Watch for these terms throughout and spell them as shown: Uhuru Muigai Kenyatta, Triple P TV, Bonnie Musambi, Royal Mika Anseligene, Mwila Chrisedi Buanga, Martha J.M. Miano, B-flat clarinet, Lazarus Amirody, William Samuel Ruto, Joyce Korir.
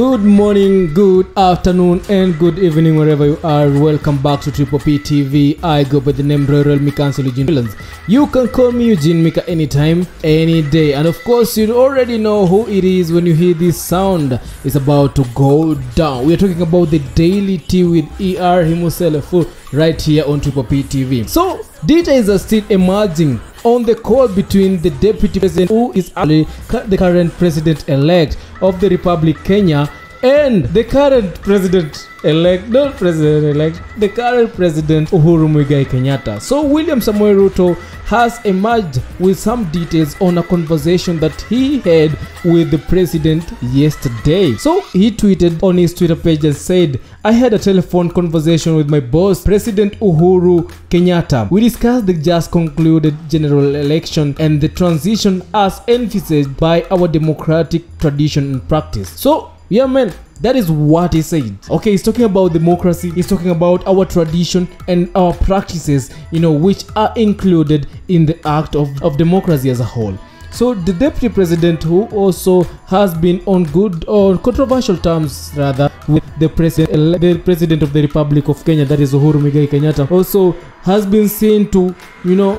Good morning, good afternoon, and good evening wherever you are. Welcome back to Triple P TV. I go by the name Royal Mika Anseligene. You can call me Eugene Mika anytime, any day. And of course, you already know who it is when you hear this sound. It's about to go down. We are talking about the Daily Tea with ER himself right here on Triple P TV. So, data is still emerging on the call between the deputy president, who is actually the current president-elect of the Republic Kenya, and the current president-elect, not president-elect, the current president Uhuru Muigai Kenyatta. So William Samuel Ruto has emerged with some details on a conversation that he had with the president yesterday. So he tweeted on his Twitter page and said, "I had a telephone conversation with my boss, President Uhuru Kenyatta. We discussed the just concluded general election and the transition as envisaged by our democratic tradition and practice." So yeah, man, that is what he said. Okay, he's talking about democracy. He's talking about our tradition and our practices, you know, which are included in the act of democracy as a whole. So the deputy president, who also has been on good or controversial terms rather with the president of the Republic of Kenya, that is Uhuru Muigai Kenyatta, also has been seen to, you know,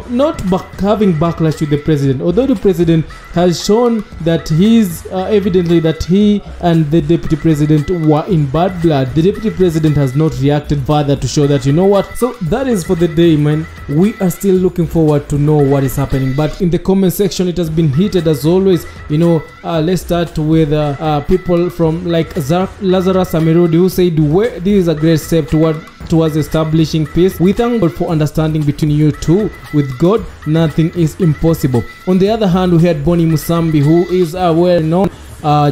having backlash with the president. Although the president has shown that he's evidently that he and the deputy president were in bad blood, the deputy president has not reacted further to show that, you know what. So that is for the day, man. We are still looking forward to know what is happening. But in the comment section, it has been heated as always. You know, let's start with people from like Lazarus Amirody, who said, "Well, this is a great step towards establishing peace. We thank God for understanding between you two. With God, nothing is impossible." On the other hand, we had Bonnie Musambi, who is a well-known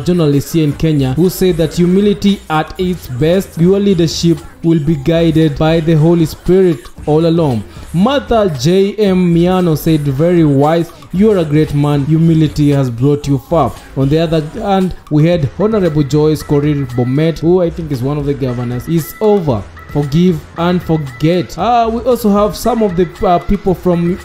journalist here in Kenya, who said that humility at its best, your leadership will be guided by the Holy Spirit all along. Martha J.M. Miano said, "Very wise, you are a great man. Humility has brought you far." On the other hand, we had Honorable Joyce Korir Bomet, who I think is one of the governors, is over. Forgive and forget. We also have some of the people from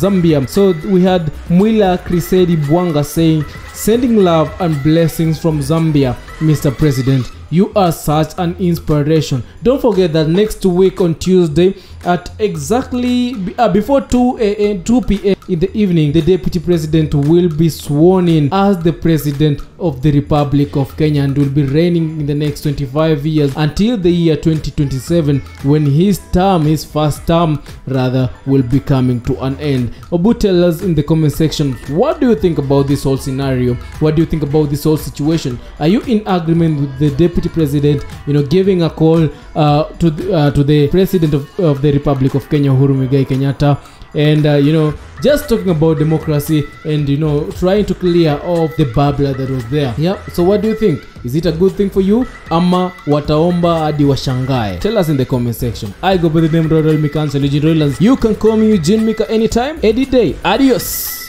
Zambia. So we had Mwila Chrisedi Buanga saying, "Sending love and blessings from Zambia, Mr. President. You are such an inspiration. Don't forget that next week on Tuesday at exactly before 2 p.m. in the evening, the deputy president will be sworn in as the president of the Republic of Kenya and will be reigning in the next 25 years until the year 2027, when his first term will be coming to an end." Obu, tell us in the comment section, what do you think about this whole scenario? What do you think about this whole situation? Are you in agreement with the deputy president, you know, giving a call to the president of the Republic of Kenya, Uhuru Muigai Kenyatta, and you know, just talking about democracy and, you know, trying to clear off the babla that was there? Yeah, so what do you think? Is it a good thing for you, ama wataomba hadi washangae? Tell us in the comment section. I go by the name Royal Mika Anseligene. You can call me Eugene Mika anytime, any day. Adios.